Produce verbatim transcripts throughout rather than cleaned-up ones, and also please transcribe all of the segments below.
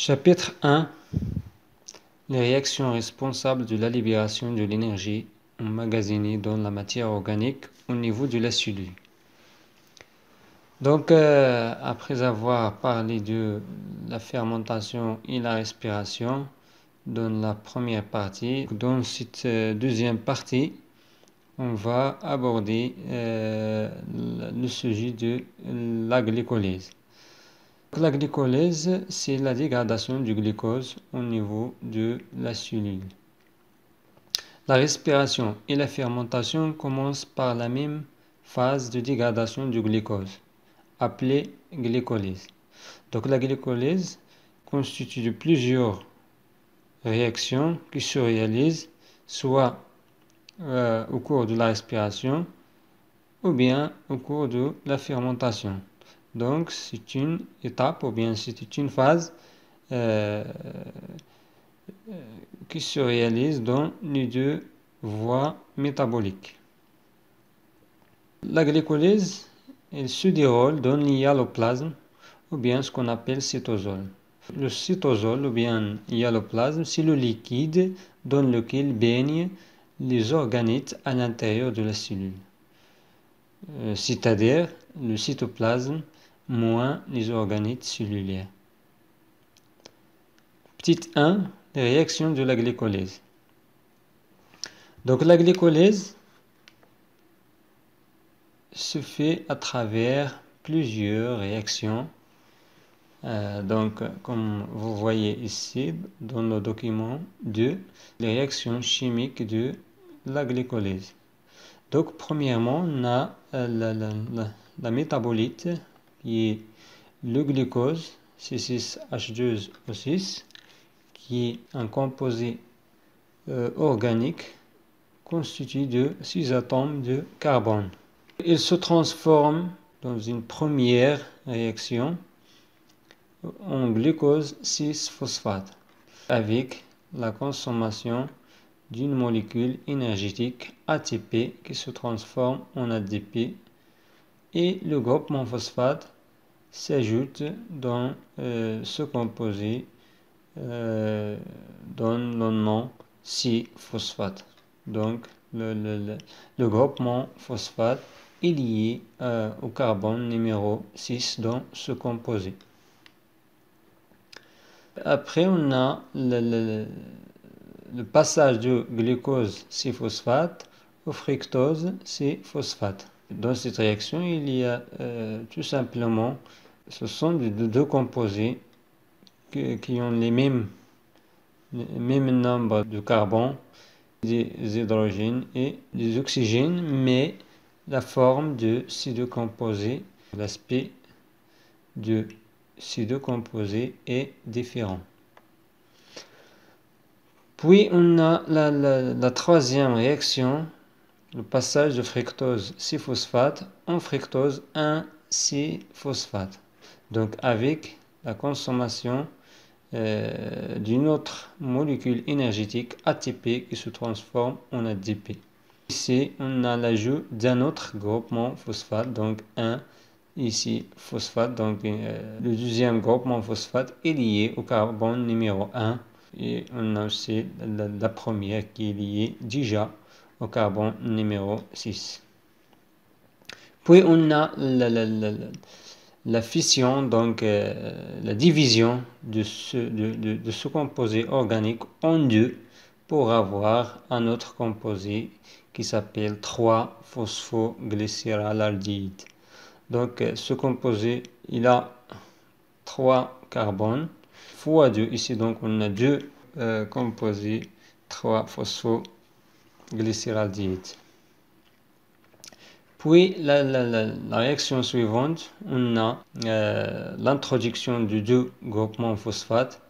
Chapitre un. Les réactions responsables de la libération de l'énergie emmagasinée dans la matière organique au niveau de la cellule. Donc, euh, après avoir parlé de la fermentation et la respiration dans la première partie, dans cette euh, deuxième partie, on va aborder euh, le sujet de la glycolyse. La glycolyse, c'est la dégradation du glucose au niveau de la cellule. La respiration et la fermentation commencent par la même phase de dégradation du glucose, appelée glycolyse. Donc la glycolyse constitue de plusieurs réactions qui se réalisent soit euh, au cours de la respiration ou bien au cours de la fermentation. Donc, c'est une étape ou bien c'est une phase euh, qui se réalise dans les deux voies métaboliques. La glycolyse, elle se déroule dans l'hyaloplasme ou bien ce qu'on appelle cytosol. Le cytosol ou bien hyaloplasme, c'est le liquide dans lequel baignent les organites à l'intérieur de la cellule, euh, c'est-à-dire le cytoplasme moins les organites cellulaires. Petite un. Les réactions de la glycolyse. Donc la glycolyse se fait à travers plusieurs réactions. Euh, donc comme vous voyez ici dans le document deux, les réactions chimiques de la glycolyse. Donc premièrement, on a euh, la, la, la, la métabolite, qui est le glucose C six H deux O six, qui est un composé euh, organique constitué de six atomes de carbone. Il se transforme dans une première réaction en glucose six phosphate avec la consommation d'une molécule énergétique A T P qui se transforme en A D P, et le groupement phosphate s'ajoute dans euh, ce composé euh, donne le nom six phosphate. Donc le, le, le, le groupement phosphate est lié euh, au carbone numéro six dans ce composé. Après, on a le, le, le passage de glucose six phosphate au fructose six phosphate. Dans cette réaction, il y a euh, tout simplement, ce sont deux, deux composés que, qui ont les mêmes, les mêmes nombres de carbone, des hydrogènes et des oxygènes, mais la forme de ces deux composés, l'aspect de ces deux composés est différent. Puis on a la, la, la troisième réaction, le passage de fructose six phosphate en fructose un six phosphate, donc avec la consommation euh, d'une autre molécule énergétique A T P qui se transforme en A D P. Ici on a l'ajout d'un autre groupement phosphate, donc un ici phosphate, donc euh, le deuxième groupement phosphate est lié au carbone numéro un, et on a aussi la, la première qui est liée déjà au carbone numéro six. Puis on a la, la, la, la fission, donc euh, la division de ce, de, de, de ce composé organique en deux pour avoir un autre composé qui s'appelle trois phosphoglycéraldehyde. Donc euh, ce composé, il a trois carbones fois deux. Ici, donc on a deux euh, composés trois phosphoglycéraldehyde. Glycéraldehyde. Puis la, la, la, la réaction suivante, on a euh, l'introduction de deux groupements phosphate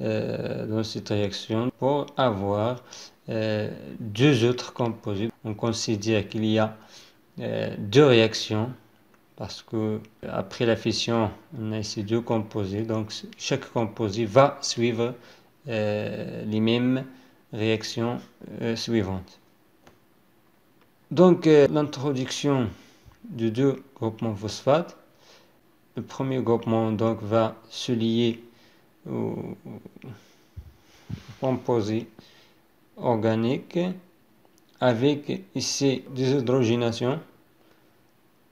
euh, dans cette réaction pour avoir euh, deux autres composés. On considère qu'il y a euh, deux réactions parce que après la fission, on a ces deux composés. Donc chaque composé va suivre euh, les mêmes réaction euh, suivante. Donc euh, l'introduction de deux groupements phosphate, le premier groupement donc va se lier composés organiques avec ces déshydrogénations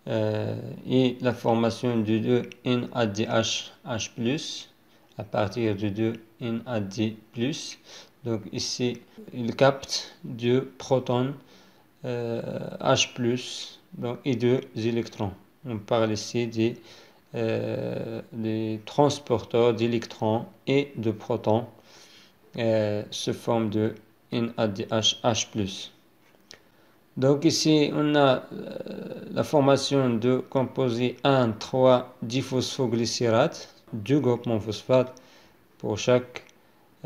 euh, et la formation de deux N A D H H plus à partir de deux N A D plus. Donc ici, il capte deux protons euh, H plus donc, et deux électrons. On parle ici des, euh, des transporteurs d'électrons et de protons euh, sous forme de N A D H H plus. Donc ici, on a euh, la formation de composés un trois diphosphoglycérate, deux groupements phosphate pour chaque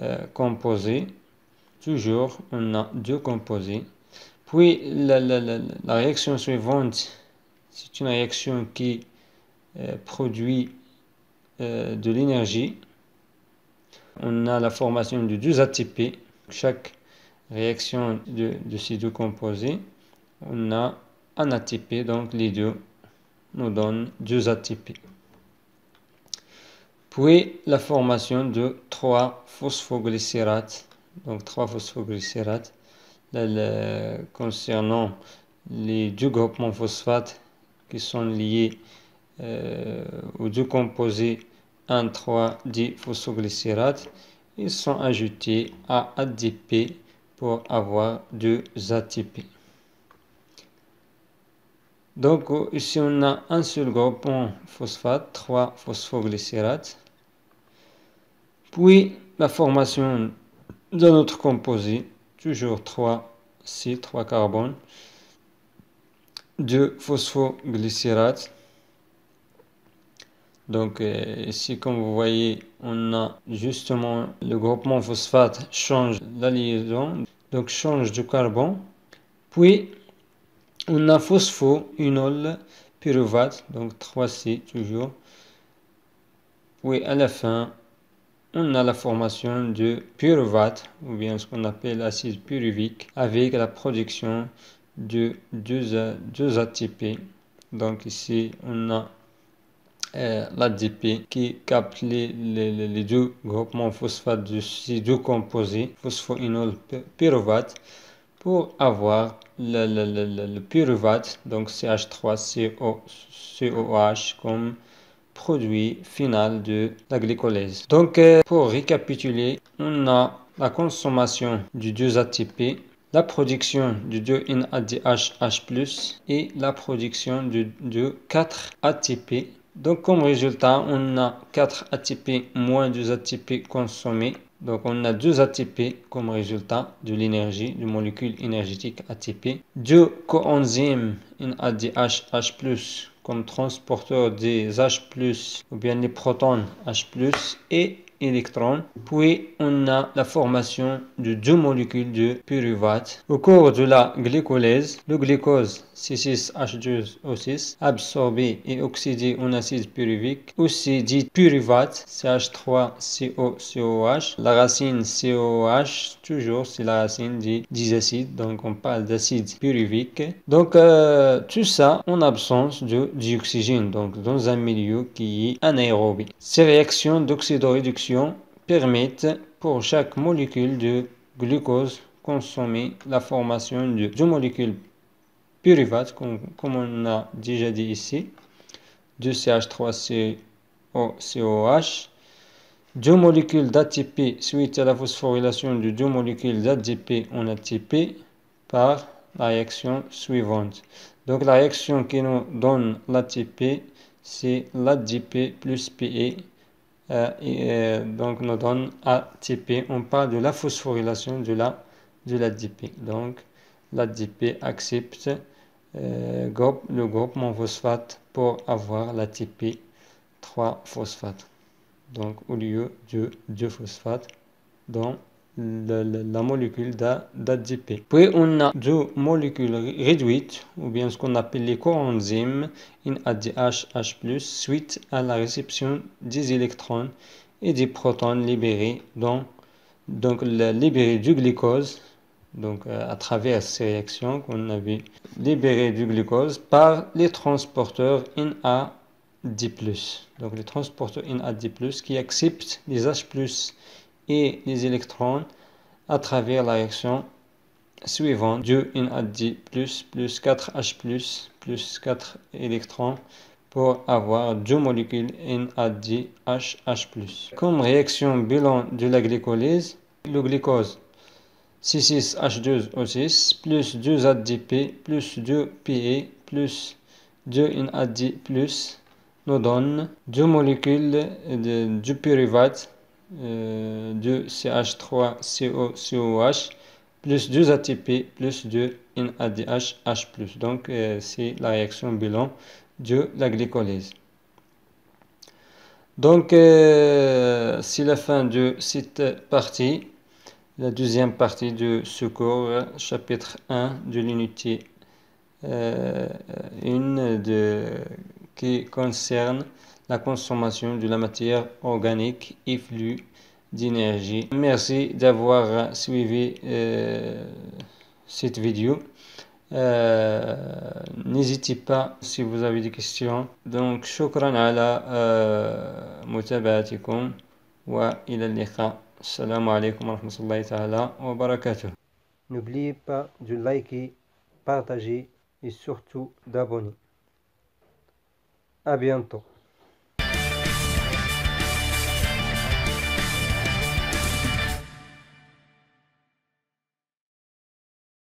euh, composé. Toujours, on a deux composés. Puis, la, la, la, la réaction suivante, c'est une réaction qui euh, produit euh, de l'énergie. On a la formation de deux A T P. Chaque réaction de, de ces deux composés, on a un A T P, donc les deux nous donnent deux A T P. Puis la formation de trois phosphoglycérates, donc trois phosphoglycérates, là, là, concernant les deux groupements phosphates qui sont liés euh, aux deux composés un trois diphosphoglycérate, ils sont ajoutés à A D P pour avoir deux A T P. Donc ici on a un seul groupement phosphate, trois phosphoglycérates. Puis la formation de notre composé, toujours trois C, trois carbones, deux phosphoglycérates. Donc ici comme vous voyez, on a justement le groupement phosphate change la liaison, donc change de carbone. Puis on a phosphoenol pyruvate, donc trois C toujours. Puis à la fin, on a la formation de pyruvate, ou bien ce qu'on appelle acide pyruvique, avec la production de deux A T P. Donc ici, on a euh, l'A D P qui capte les, les, les deux groupements phosphates de ces deux composés, phosphoenol pyruvate, pour avoir le, le, le, le pyruvate, donc C H trois C O H comme produit final de la glycolyse. Donc pour récapituler, on a la consommation du deux A T P, la production du deux N A D H H plus et la production de, de quatre A T P. Donc comme résultat, on a quatre A T P moins deux A T P consommés. Donc on a deux A T P comme résultat de l'énergie, de molécule énergétique A T P. Deux coenzymes N A D H H plus comme transporteur des H plus, ou bien les protons H plus et électrons. Puis on a la formation de deux molécules de pyruvate. Au cours de la glycolyse, le glucose C six H deux O six absorbé et oxydé en acide pyruvique, aussi dit pyruvate C H trois C O C O H. La racine C O H, toujours c'est la racine des, des acides, donc on parle d'acide pyruvique. Donc euh, tout ça en absence de dioxygène, donc dans un milieu qui est anaérobie. Ces réactions d'oxydoréduction permettent pour chaque molécule de glucose consommée la formation de deux molécules pyruvates, comme, comme on a déjà dit ici, de C H trois C O C O H, deux molécules d'A T P suite à la phosphorylation de deux molécules d'A D P en A T P par la réaction suivante. Donc la réaction qui nous donne l'A T P, c'est l'A D P plus Pi. Euh, et, euh, donc nous donne A T P. On parle de la phosphorylation de la de l'A D P. Donc l'A D P accepte euh, groupe, le groupement phosphate pour avoir l'A T P trois phosphate. Donc au lieu de deux phosphates dans la, la, la molécule d'A D P. Puis on a deux molécules réduites, ou bien ce qu'on appelle les coenzymes N A D H H plus, suite à la réception des électrons et des protons libérés, dans, donc libérés du glucose, donc à travers ces réactions qu'on a vu, libérés du glucose par les transporteurs N A D H D plus. Donc les transporteurs N A D plus, qui acceptent les H plus, et les électrons à travers la réaction suivante. deux N A D plus, plus quatre H plus, plus quatre électrons, pour avoir deux molécules N A D H H plus. Comme réaction bilan de la glycolyse, le glucose C six H deux O six plus deux A D P plus deux Pi plus deux N A D plus nous donne deux molécules de, du pyruvate euh, de C H trois C O C O H plus deux A T P plus deux N A D H H plus. Donc euh, c'est la réaction bilan de la glycolyse. Donc euh, c'est la fin de cette partie, la deuxième partie de ce cours, chapitre un de l'unité euh, un de, qui concerne la consommation de la matière organique et flux d'énergie. Merci d'avoir suivi euh, cette vidéo. Euh, n'hésitez pas si vous avez des questions. Donc, شكرا على euh, متابعتكم وإلى اللقاء. السلام عليكم ورحمة الله تعالى وبركاته. N'oubliez pas de liker, partager et surtout d'abonner. À bientôt.